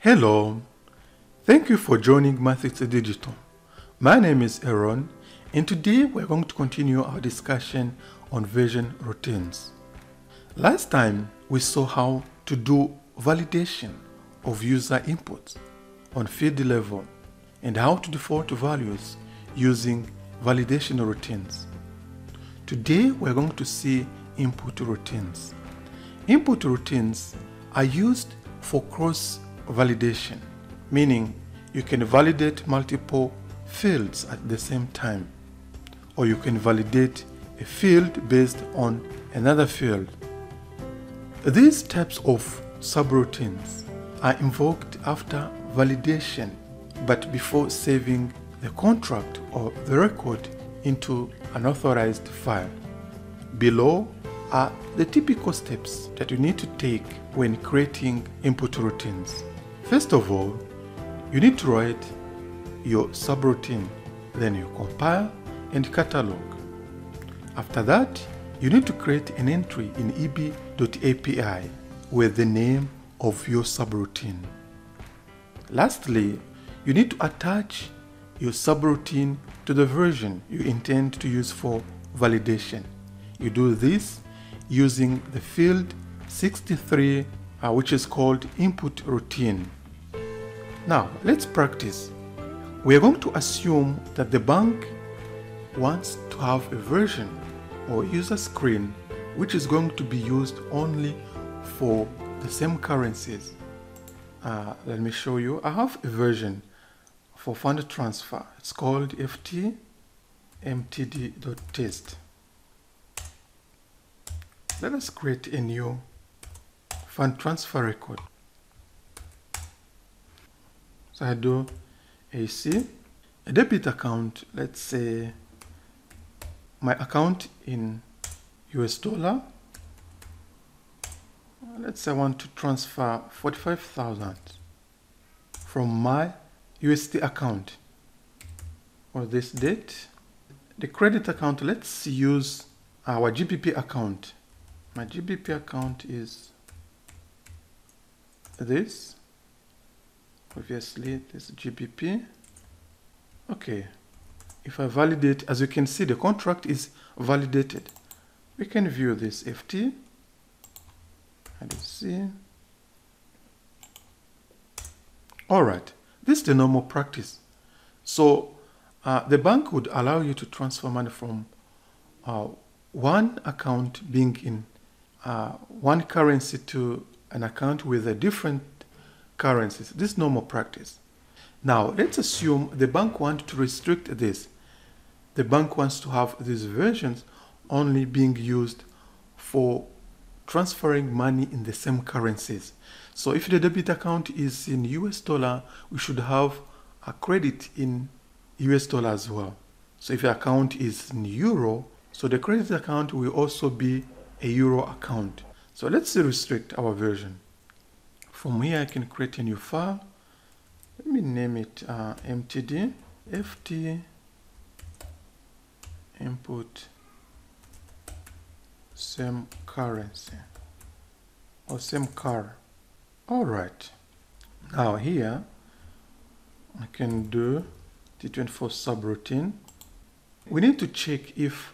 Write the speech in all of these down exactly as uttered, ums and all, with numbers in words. Hello, thank you for joining Mathisi Digital. My name is Aaron, and today we're going to continue our discussion on version routines. Last time we saw how to do validation of user inputs on field level and how to default to values using validation routines. Today we're going to see input routines. Input routines are used for cross validation, meaning you can validate multiple fields at the same time, or you can validate a field based on another field. These types of subroutines are invoked after validation, but before saving the contract or the record into an authorized file. Below are the typical steps that you need to take when creating input routines. First of all, you need to write your subroutine, then you compile and catalog. After that, you need to create an entry in E B dot A P I with the name of your subroutine. Lastly, you need to attach your subroutine to the version you intend to use for validation. You do this using the field sixty-three, uh, which is called input routine. Now, let's practice. We are going to assume that the bank wants to have a version or user screen which is going to be used only for the same currencies. Uh, let me show you. I have a version for fund transfer. It's called F T M T D dot test. Let us create a new fund transfer record. So I do A C, a debit account, let's say my account in U S dollar. Let's say I want to transfer forty-five thousand from my U S D account for this date. The credit account, let's use our G B P account. My G B P account is this. Obviously, this G B P. Okay, if I validate, as you can see, the contract is validated. We can view this F T. And you see. All right, this is the normal practice. So uh, the bank would allow you to transfer money from uh, one account being in uh, one currency to an account with a different currencies. This is normal practice. Now, let's assume the bank wants to restrict this. The bank wants to have these versions only being used for transferring money in the same currencies. So if the debit account is in U S dollar, we should have a credit in U S dollar as well. So if your account is in euro, so the credit account will also be a euro account. So let's restrict our version. From here, I can create a new file. Let me name it uh, M T D, F T, input, same currency, or same car. All right. Now here, I can do T twenty-four subroutine. We need to check if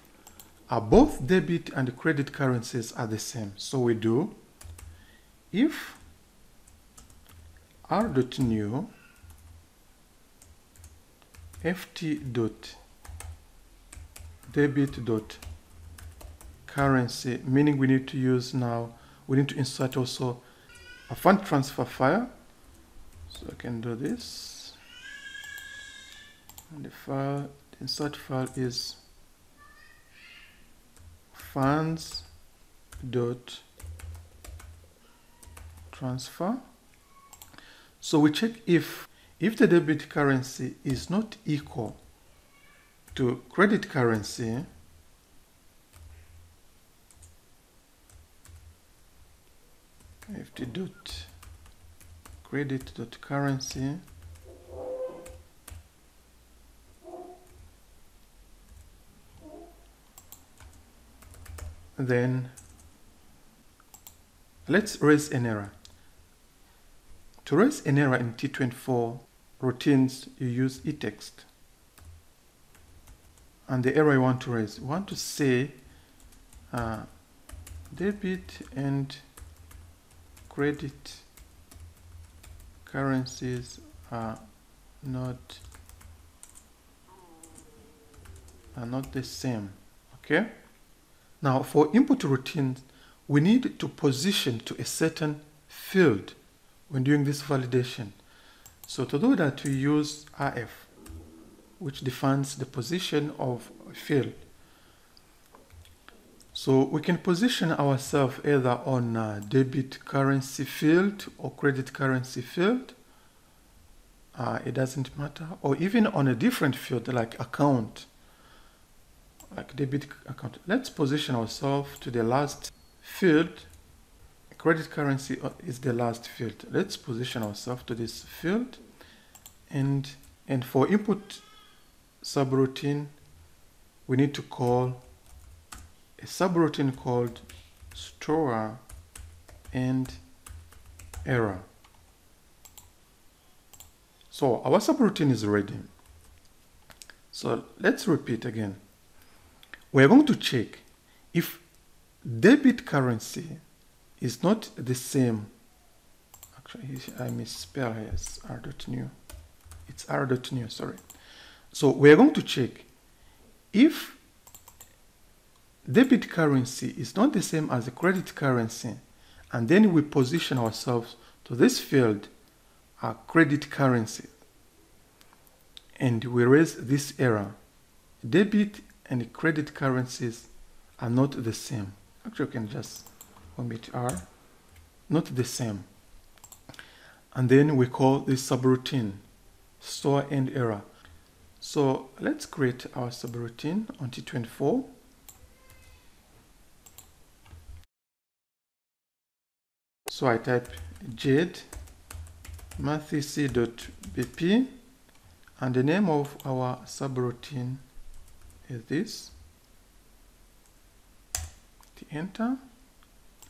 uh, both debit and credit currencies are the same. So we do if r.new ft.debit.currency, meaning we need to use now, we need to insert also a fund transfer file. So I can do this. And the file, the insert file is funds.transfer. So we check if, if the debit currency is not equal to credit currency, F T dot credit dot currency, then let's raise an error. To raise an error in T twenty-four routines, you use eText. And the error I want to raise, I want to say uh, debit and credit currencies are not are not the same. Okay. Now for input routines, we need to position to a certain field when doing this validation. So to do that, we use R F, which defines the position of a field. So we can position ourselves either on a debit currency field or credit currency field. Uh, it doesn't matter. Or even on a different field like account, like debit account. Let's position ourselves to the last field. Credit currency is the last field. Let's position ourselves to this field. And, and for input subroutine, we need to call a subroutine called store and error. So our subroutine is ready. So let's repeat again. We're going to check if debit currency is not the same. Actually, I misspell here, it's r.new. It's r.new, sorry. So we're going to check if debit currency is not the same as the credit currency, and then we position ourselves to this field, our credit currency, and we raise this error. Debit and credit currencies are not the same. Actually, we can just omit R, not the same. And then we call this subroutine, store and error. So let's create our subroutine on T twenty-four. So I type j mathc dot b p, and the name of our subroutine is this. Hit enter.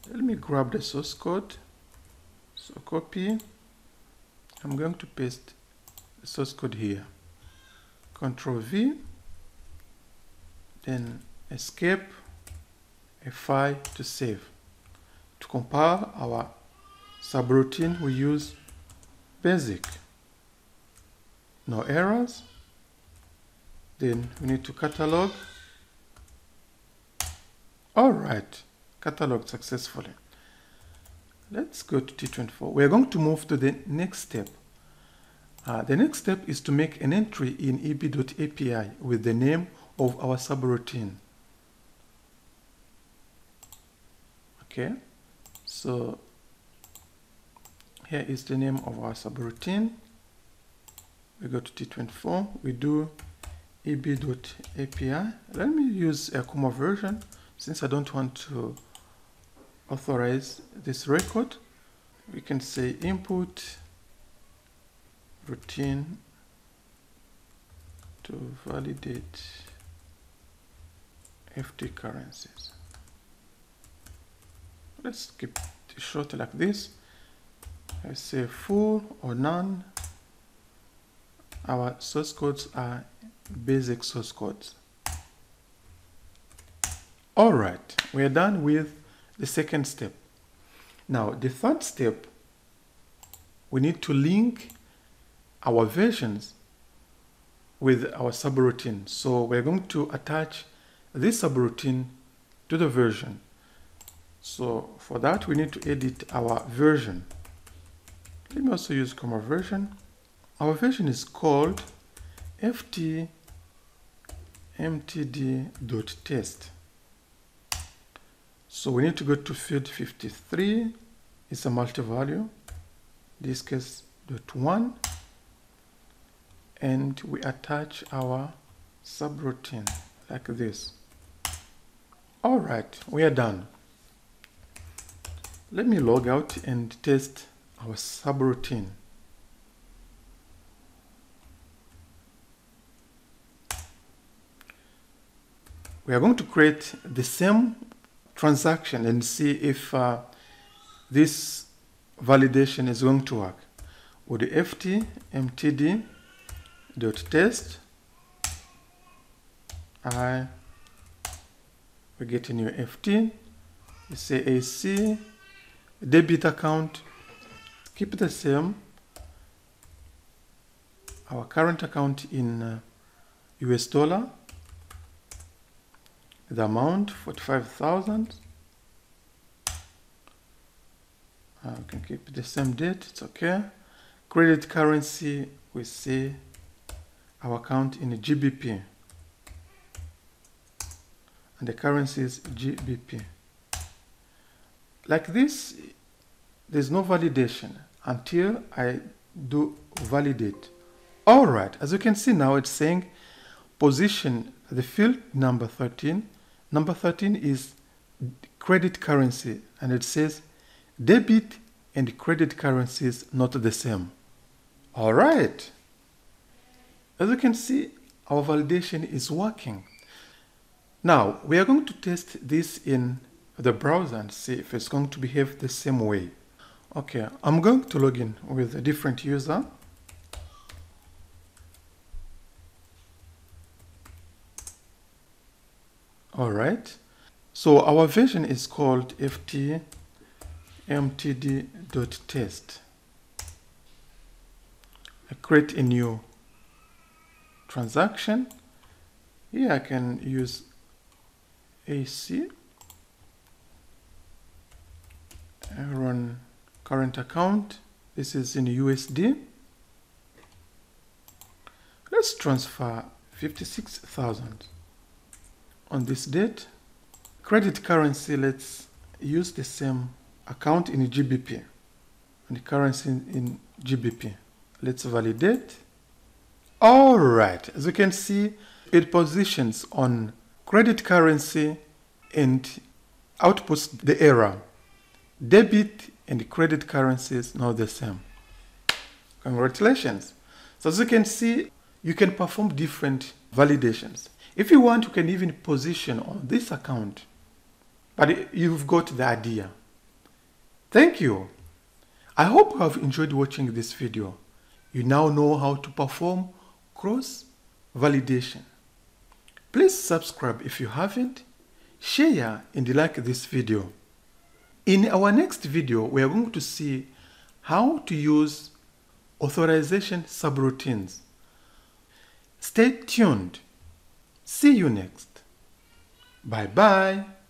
Let me grab the source code. So copy. I'm going to paste the source code here. Control V. Then escape. F five to save. To compile our subroutine, we use basic. No errors. Then we need to catalog. All right, cataloged successfully. Let's go to T twenty-four. We are going to move to the next step. Uh, the next step is to make an entry in e b dot a p i with the name of our subroutine. Okay. So here is the name of our subroutine. We go to T twenty-four. We do e b dot a p i. Let me use a comma version since I don't want to authorize this record. We can say input routine to validate F T currencies. Let's keep it short like this. I say full or none. Our source codes are basic source codes. All right, we are done with the second step. Now, the third step, we need to link our versions with our subroutine. So we're going to attach this subroutine to the version. So for that, we need to edit our version. Let me also use comma version. Our version is called f t m t d dot test. So we need to go to field fifty-three. It's a multi-value, in this case dot one, and we attach our subroutine like this. All right, we are done. Let me log out and test our subroutine. We are going to create the same transaction and see if uh, this validation is going to work. with the ftmtd.test, I we get a new ft. We say ac debit account, keep the same. Our current account in uh, U S dollar, the amount forty-five thousand. Uh, we can keep the same date, it's okay. Credit currency, we say our account in G B P, and the currency is G B P. Like this, there's no validation until I do validate. All right, as you can see now, it's saying position the field number thirteen. Number thirteen is credit currency, and it says debit and credit currencies not the same. All right. As you can see, our validation is working. Now, we are going to test this in the browser and see if it's going to behave the same way. Okay, I'm going to log in with a different user. All right, so our version is called ftmtd.test. I create a new transaction. Here I can use A C, I run current account. This is in U S D. Let's transfer fifty-six thousand. On this date, credit currency, let's use the same account in G B P and the currency in G B P. Let's validate. All right, as you can see, it positions on credit currency and outputs the error. Debit and credit currencies not the same. Congratulations. So as you can see, you can perform different validations. If you want, you can even position on this account, but you've got the idea. Thank you. I hope you have enjoyed watching this video. You now know how to perform cross-validation. Please subscribe if you haven't, share and like this video. In our next video, we are going to see how to use authorization subroutines. Stay tuned. See you next. Bye-bye.